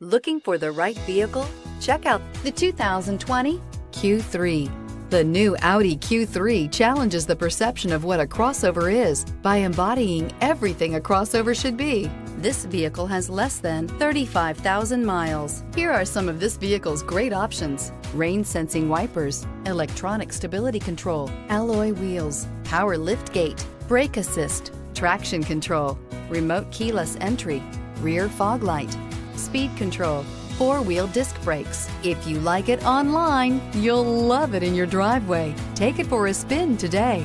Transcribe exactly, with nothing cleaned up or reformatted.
Looking for the right vehicle? Check out the two thousand twenty Q three. The new Audi Q three challenges the perception of what a crossover is by embodying everything a crossover should be. This vehicle has less than thirty-five thousand miles. Here are some of this vehicle's great options: rain sensing wipers, electronic stability control, alloy wheels, power lift gate, brake assist, traction control, remote keyless entry, rear fog light, speed control, four-wheel disc brakes. If you like it online, you'll love it in your driveway. Take it for a spin today.